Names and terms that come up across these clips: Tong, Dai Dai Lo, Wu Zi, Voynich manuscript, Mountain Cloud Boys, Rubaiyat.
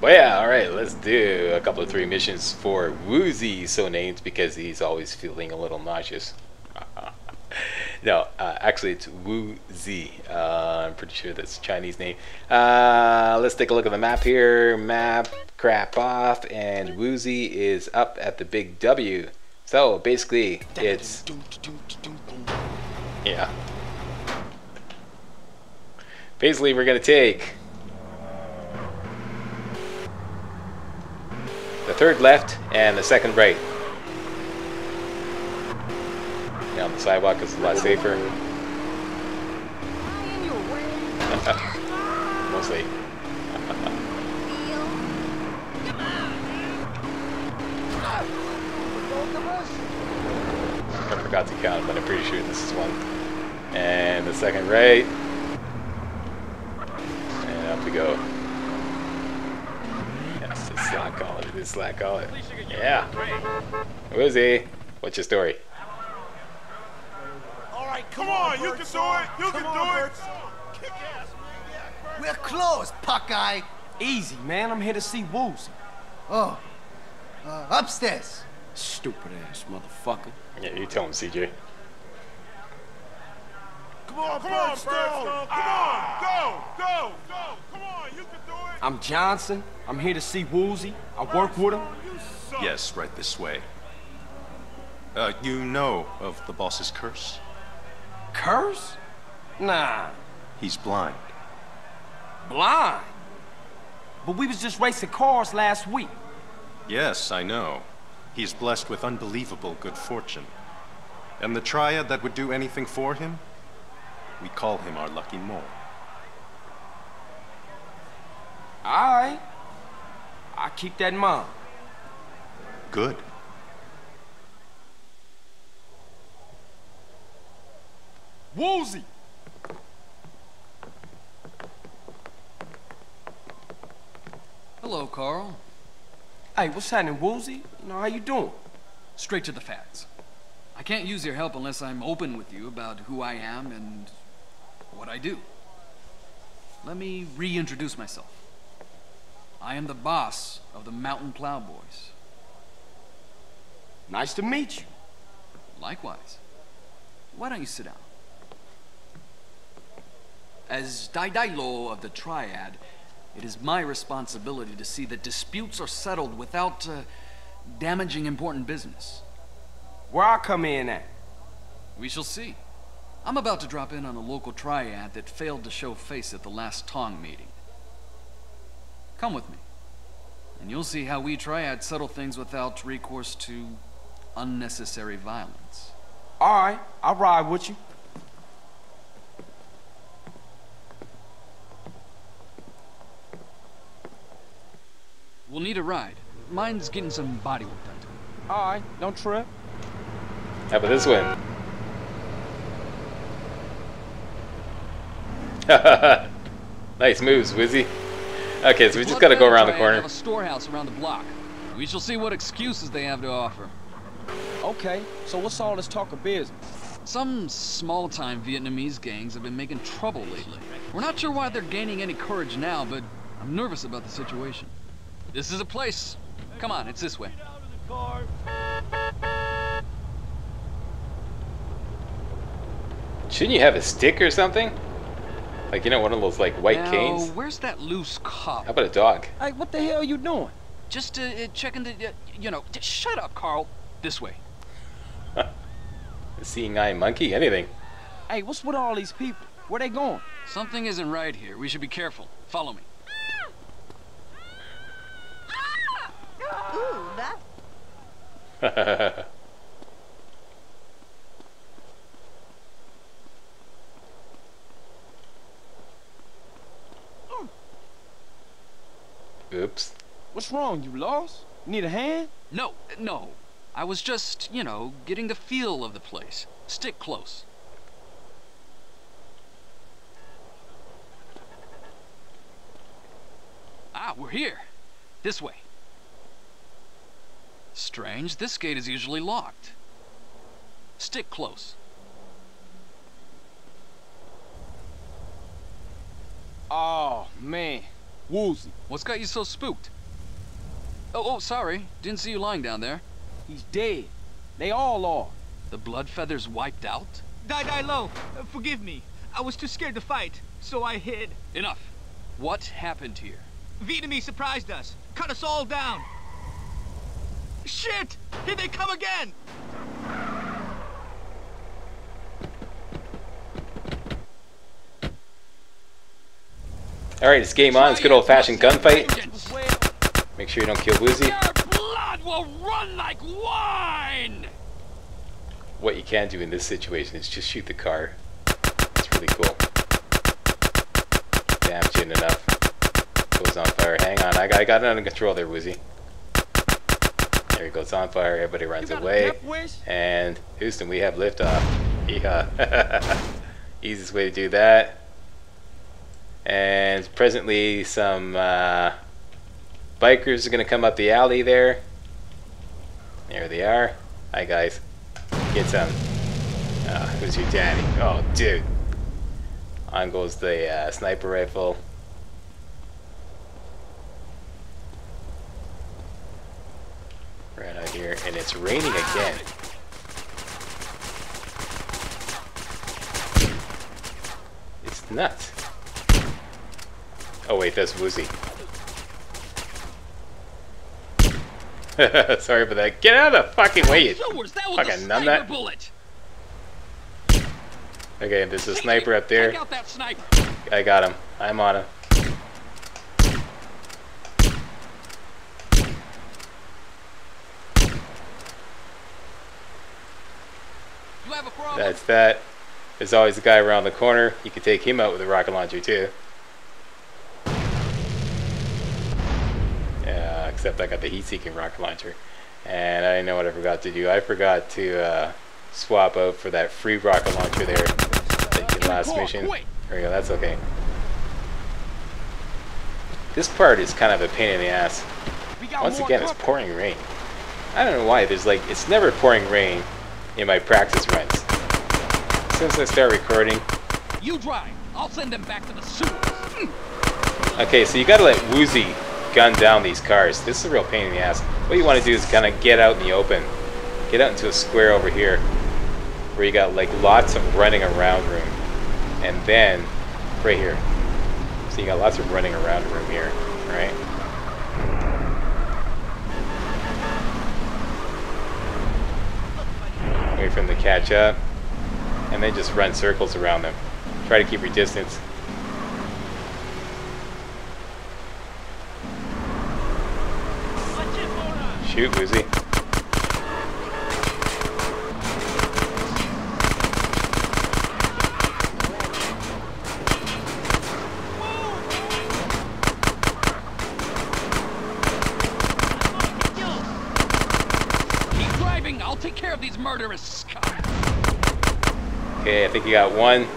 But yeah, alright, let's do a couple of 3 missions for Wu Zi, so named because he's always feeling a little nauseous. No, actually it's Wu Zi. I'm pretty sure that's a Chinese name. Let's take a look at the map here. Map, crap off, and Wu Zi is up at the big W. So basically, it's... yeah. Basically, we're going to take the 3rd left and the 2nd right. Down the sidewalk is a lot safer. Mostly. I forgot to count, but I'm pretty sure this is one. And the 2nd right. And up we go. Yes, it's slack all it. It's slack all it. Yeah. Woozie, what's your story? Alright, come on, you can do it. You can do it. Kick ass, man. We're close, Puckeye. Easy, man. I'm here to see Woozie. Oh, upstairs. Stupid ass motherfucker. Yeah, you tell him, CJ. Come on, come on, Birdstone. Come on, go, go. Come on, you can do it. I'm Johnson. I'm here to see Woozie. I work with him. Yes, right this way. You know of the boss's curse? Curse? Nah. He's blind. Blind? But we was just racing cars last week. Yes, I know. He's blessed with unbelievable good fortune. And the triad that would do anything for him? We call him our lucky mole. Alright. I keep that in mind. Good. Woozie! Hello, Carl. Hey, what's happening, Woozie? You know, how you doing? Straight to the facts. I can't use your help unless I'm open with you about who I am and what I do. Let me reintroduce myself. I am the boss of the Mountain Cloud Boys. Nice to meet you. Likewise. Why don't you sit down? As Dai Dai Lo of the Triad, it is my responsibility to see that disputes are settled without damaging important business. Where I come in at? We shall see. I'm about to drop in on a local triad that failed to show face at the last Tong meeting. Come with me, and you'll see how we triad settle things without recourse to unnecessary violence. All right, I'll ride with you. We'll need a ride. Mine's getting some body work done to it. All right, don't trip. How about this one? Nice moves, Wizzy. Okay, so we just gotta go around the corner. Have a storehouse around the block. We shall see what excuses they have to offer. Okay, so what's all this talk of business? Some small-time Vietnamese gangs have been making trouble lately. We're not sure why they're gaining any courage now, but I'm nervous about the situation. This is a place. Come on, it's this way. Shouldn't you have a stick or something? Like, you know, one of those, like, white canes? Where's that loose cop? How about a dog? Hey, what the hell are you doing? Just checking the, you know, shut up, Carl. This way. Seeing eye monkey? Anything. Hey, what's with all these people? Where they going? Something isn't right here. We should be careful. Follow me. Ooh, that. Oops. What's wrong? You lost? Need a hand? No, no. I was just, you know, getting the feel of the place. Stick close. Ah, we're here. This way. Strange, this gate is usually locked. Stick close. Oh, man. Woozie. What's got you so spooked? Oh, sorry. Didn't see you lying down there. He's dead. They all are. The blood feathers wiped out? Dai Dai Lo, forgive me. I was too scared to fight, so I hid. Enough. What happened here? Vietnamese surprised us. Cut us all down. Shit! Here they come again! Alright, it's game on. It's good old-fashioned gunfight. Make sure you don't kill Woozie. Your blood will run like wine! What you can do in this situation is just shoot the car. It's really cool. Damaging enough. Goes on fire. Hang on, I got it under control there, Woozie. There he goes on fire. Everybody runs away. And Houston, we have liftoff. Yeehaw. Easiest way to do that. And presently, some bikers are going to come up the alley there. There they are. Hi, guys. Get some. Who's your daddy? Oh, dude. On goes the sniper rifle. Right out here, and it's raining again. It's nuts. Oh wait, that's Woozie. Sorry for that. Get out of the fucking way, you fucking numbnut. Okay, there's a sniper up there. I got him. I'm on him. That's that. There's always a guy around the corner. You can take him out with a rocket launcher too. Except I got the heat-seeking rocket launcher, and I know what I forgot to do. I forgot to swap out for that free rocket launcher there in the last mission. There we go. That's okay. This part is kind of a pain in the ass. Once again, it's pouring rain. I don't know why. There's like it's never pouring rain in my practice runs. Since I start recording, you drive. I'll send them back to the sewers. Okay, so you gotta let Woozie gun down these cars. This is a real pain in the ass. What you want to do is kind of get out in the open. Get out into a square over here where you got like lots of running around room. And then right here. So you got lots of running around room here, right? Wait for them to catch up. And then just run circles around them. Try to keep your distance. Shoot, Woozie. Keep driving. I'll take care of these murderous scum. Okay, I think you got one.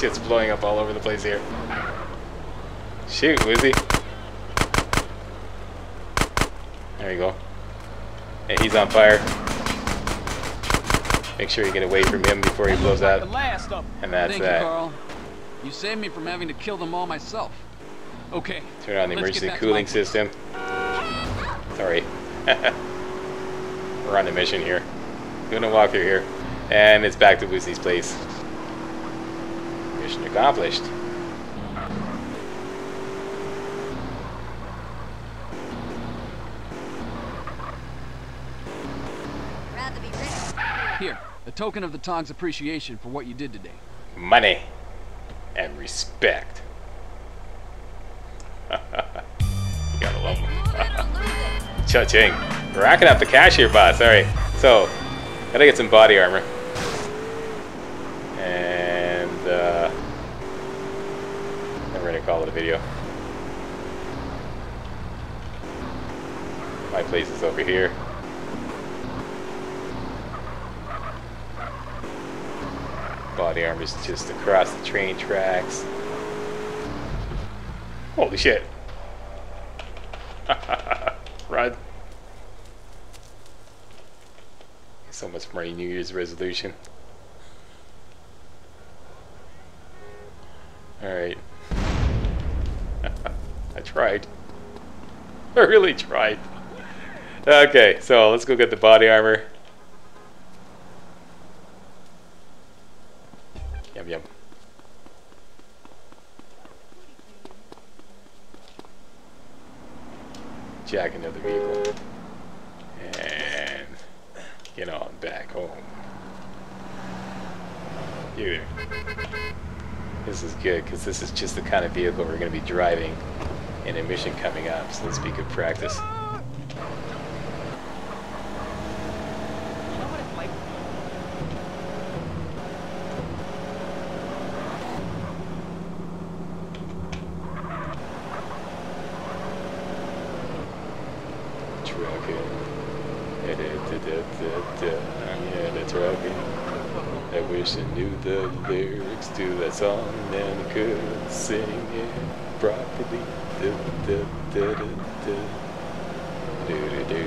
Shit's blowing up all over the place here. Shoot, Woozie. There you go. And he's on fire. Make sure you get away from him before he blows out. And that's that. Carl. You saved me from having to kill them all myself. Okay. Turn on the emergency cooling system. Sorry. We're on a mission here. Doing a walkthrough here. And it's back to Woozie's place. Mission accomplished. Here, a token of the Tong's appreciation for what you did today. Money and respect. You gotta love them. Cha-ching. Racking up the cash here, boss. Alright, so, gotta get some body armor. And, I'm ready to call it a video. My place is over here. Body armor is just across the train tracks. Holy shit. Run. So much more New Year's resolution. Alright. I tried. I really tried. Okay, so let's go get the body armor. Yum yum. Jack another vehicle. And get on back home. Dude. This is good because this is just the kind of vehicle we're going to be driving in a mission coming up, so this will be good practice. I wish I knew the lyrics to that song and I could sing it properly. Du, du, du, du, du. Du, du, du.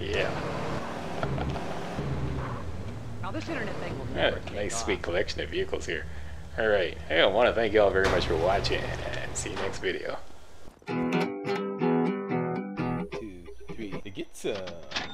Yeah. Now this internet thing will never take off. Nice sweet collection of vehicles here. Alright, I want to thank you all very much for watching and see you next video. 1, 2, 3, get some.